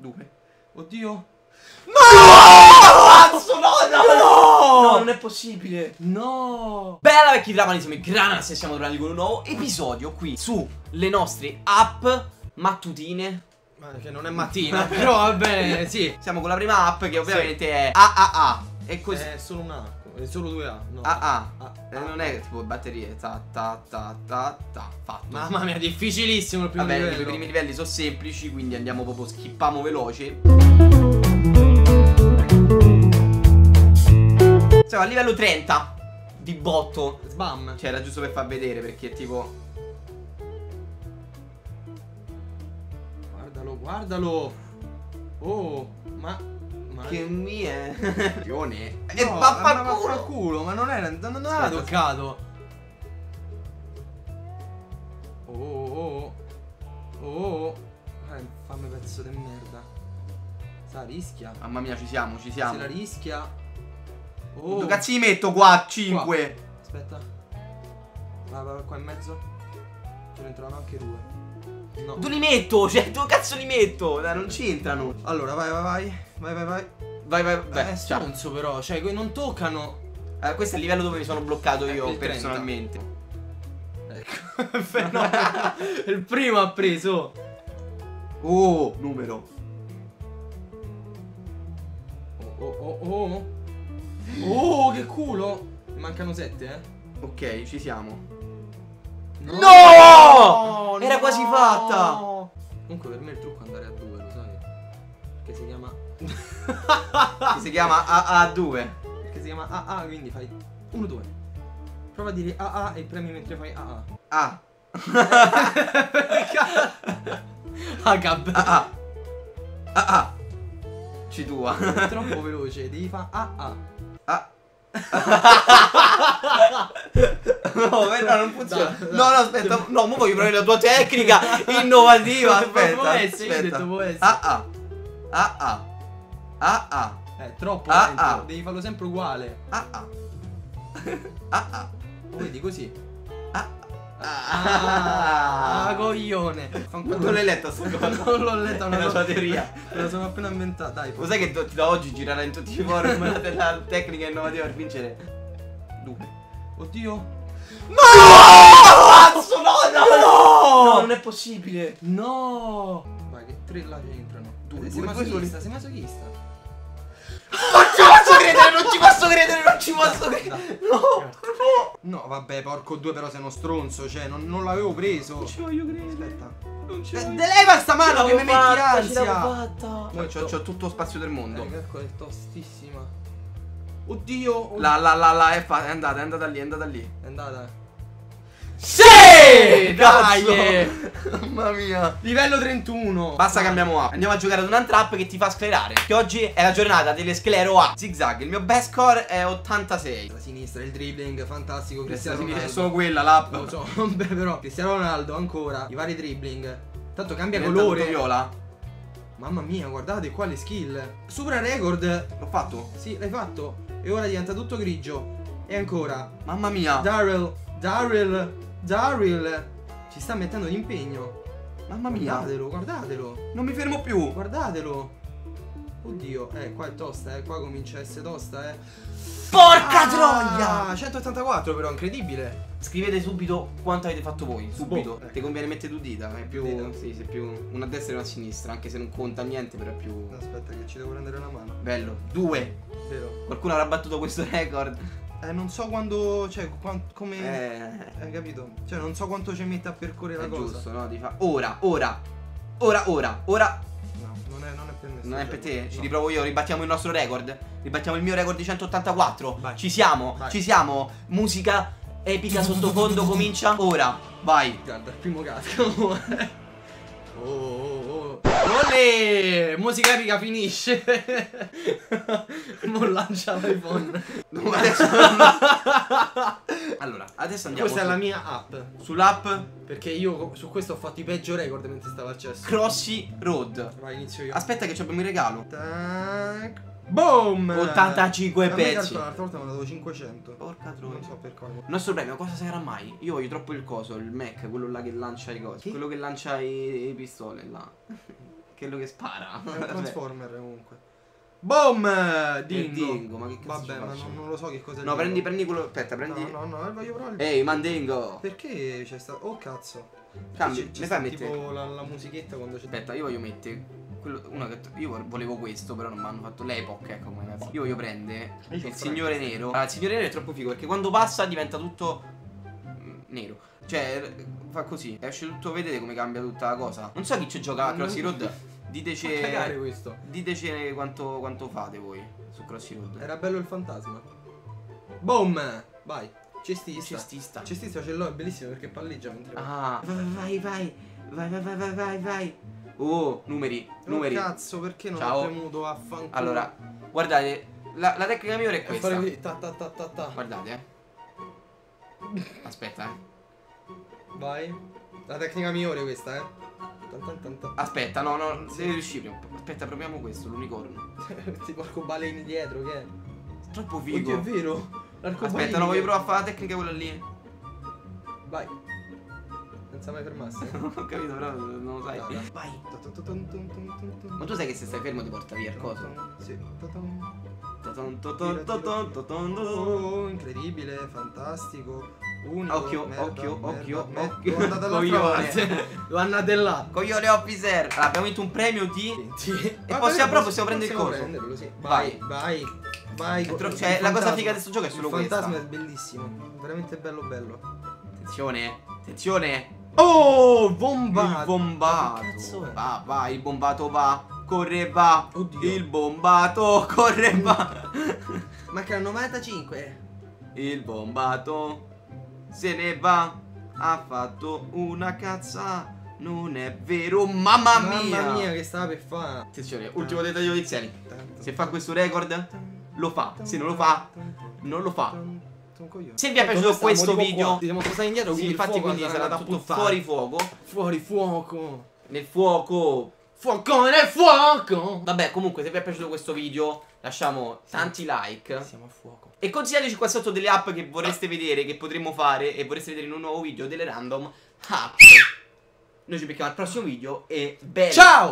2. Oddio. No! Cazzo, no! No, non è possibile. No! Bella vecchi dramani, siamo in Granas e siamo tornati con un nuovo episodio qui sulle nostre app mattutine. Ma che non è mattina, però va bene, sì. Siamo con la prima app che ovviamente è AAA. E così. È solo una app. Solo 2A, no. Non è tipo batterie. Fatto. Mamma mia, difficilissimo il primo livello. Vabbè, i primi livelli sono semplici, quindi andiamo proprio, skippiamo veloce. Siamo al livello 30 di botto. Sbam. Cioè, era giusto per far vedere, perché tipo... Guardalo, guardalo. Oh, ma... che mie pione. E vaffanculo, ma non era, non era toccato. Oh. Fammi pezzo di merda. Sa rischia. Mamma mia, ci siamo. Se la rischia. Oh. Quanto cazzo gli metto qua? 5. Qua. Aspetta. Va qua in mezzo. Ce ne entrano anche 2. No. Dove li metto? Cioè, dove cazzo li metto? Dai, non c'entrano. Allora, vai. È stronzo però, cioè, non toccano. Questo è il livello dove mi sono bloccato io personalmente. 30. Ecco. Il primo ha preso. Oh, numero. Oh, che culo. Ne mancano 7, Ok, ci siamo. No! Era quasi fatta! Comunque per me il trucco è andare a 2, lo sai? Che si chiama... che si chiama AA2. Che si chiama AA, quindi fai 1, 2. Prova a dire AA e premi mentre fai AA. A. HB. AA. AA. Ci tua. È troppo veloce, devi fare AA. A. No, non funziona. No, aspetta. No, mo voglio provare la tua tecnica innovativa. Aspetta. Può essere, aspetta. Io ho detto può essere. Ah. Troppo lento. Devi farlo sempre uguale. Vedi così. Coglione. Non l'hai letta sta cosa? Non l'ho letta, una cosa teoria. Me la sono appena inventata. Dai. Lo sai che da oggi girerà in tutti i forum della tecnica innovativa per vincere. Oddio. No! Cazzo, no! No, non è possibile. No! Vai che 3 là che entrano. 2. Sei masochista. Non ci posso credere, non ci posso credere. No, vabbè, porco 2, però sei uno stronzo, cioè, non l'avevo preso. Non ci voglio credere. Aspetta. Non ci voglio. Leva sta mano che mi metti ansia. C'ho tutto lo spazio del mondo. Ecco, è tostissima. Oddio! La è andata lì. Sì! Dai! Mamma mia! Livello 31. Basta, cambiamo app. Andiamo a giocare ad un'altra app che ti fa sclerare. Che oggi è la giornata delle sclero app. Zigzag, il mio best score è 86. La sinistra, il dribbling, fantastico. Cristiano Ronaldo. È solo quella l'app. Lo so, vabbè, però. Cristiano Ronaldo ancora. I vari dribbling. Tanto cambia colore. Viola. Mamma mia, guardate qua le skill. Supera record. L'ho fatto? Sì, l'hai fatto. E ora diventa tutto grigio. E ancora. Mamma mia. Daryl. Ci sta mettendo d'impegno. Mamma mia. Guardatelo. Non mi fermo più. Guardatelo. Oddio. Qua è tosta, Qua comincia a essere tosta, Porca troia! 184 però, incredibile. Scrivete subito quanto avete fatto voi. Subito. Ti conviene mettere due dita. È più dita. Sì, sei più una a destra e una a sinistra. Anche se non conta niente, però è più. Aspetta che ci devo prendere una mano. Bello. 2. Vero. Qualcuno avrà battuto questo record. Non so quando. Cioè come. Hai capito? Cioè non so quanto ci mette a percorrere la cosa. Giusto, no? Di fa... Ora. No, non è per me. Non è per te? No. Ci riprovo io, ribattiamo il nostro record. Ribattiamo il mio record di 184. Vai. Ci siamo. Musica. Epica sottofondo comincia ora. Vai. Guarda, il primo casco. Olè! Musica epica finisce. Non lancia l'iPhone. Allora, adesso andiamo. Questa è la mia app. Sull'app? Perché io su questo ho fatto i peggio record mentre stavo al cesso. Crossy Road. Vai, inizio io. Aspetta che abbiamo il regalo. Tac. Boom! 85 pezzi. L'altra volta mi ha dato 500. Porca troia. Non so per cosa. Il nostro premio cosa sarà mai? Io voglio troppo il coso, il Mac, quello là che lancia le cose. Quello che lancia le pistole là. quello che spara. È un Transformer comunque. Boom! Dingo, ma che cazzo. Vabbè, ma non lo so che cosa. No, prendi quello. Aspetta, prendi. No, voglio provare. Ehi, Mandingo! Perché c'è sta. Oh cazzo! Cambi, mi fai mettere tipo la musichetta quando c'è. Aspetta, io voglio mettere. Io volevo questo, però non mi hanno fatto l'epoca, ecco come cazzo. Io voglio prendere il signore nero. Allora, il signore nero è troppo figo perché quando passa diventa tutto nero. Cioè, fa così. Esce tutto, vedete come cambia tutta la cosa. Non so chi ci gioca a Crossy Road. Diteci. Diteci quanto fate voi su Crossy Road. Era bello il fantasma. Boom! Vai. Cestista. Cestista ce l'ho, è bellissimo perché palleggia mentre. Ah, vai. Oh, numeri. Oh, cazzo, perché non ho premuto a fanculo? Allora, guardate, la tecnica migliore è questa. Guardate, Aspetta, Vai. La tecnica migliore è questa, Aspetta, no, se riusci prima. Aspetta, proviamo questo, l'unicorno. Tipo arcobaleni dietro, che è? Troppo figo. Oddio, è vero? Aspetta, no, voglio provare a fare la tecnica quella lì. Vai. Senza mai fermarsi. Non ho capito, però non lo sai. Vai. Ma tu sai che se stai fermo ti porta via il coso? Sì. Incredibile, fantastico. Occhio. Coglione. L'annatella. Coglione officer. Allora, abbiamo vinto un premio di. E possiamo prendere il coso. Vai. Cioè, la cosa figa di questo gioco è solo questa. Il fantasma è bellissimo. Veramente bello. Attenzione. Oh, bombato! Va, il bombato va, corre va. Oddio. Il bombato, corre va. Mancano 95. Il bombato se ne va. Ha fatto una cazza. Non è vero, mamma mia! Mamma mia, che stava per fare. Attenzione, ultimo dettaglio iniziale. Se fa questo record, lo fa. Se non lo fa, non lo fa. Se vi è piaciuto questo video, siamo spostati indietro, sì, infatti quindi sarà tutto fuori fuoco. Fuori fuoco. Vabbè, comunque se vi è piaciuto questo video lasciamo tanti like. Siamo a fuoco. E consigliateci qua sotto delle app che vorreste vedere, che potremmo fare e vorreste vedere in un nuovo video, delle random app. Noi ci becchiamo al prossimo video e bella. Ciao!